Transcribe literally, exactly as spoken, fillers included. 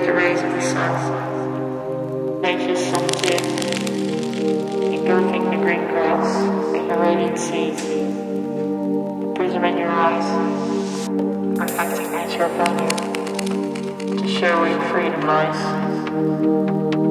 with the rays of the sun. Nature's soft gift, engulfing the green grass and the radiant seas, the prism in your eyes, reflecting nature upon you, to show where freedom lies.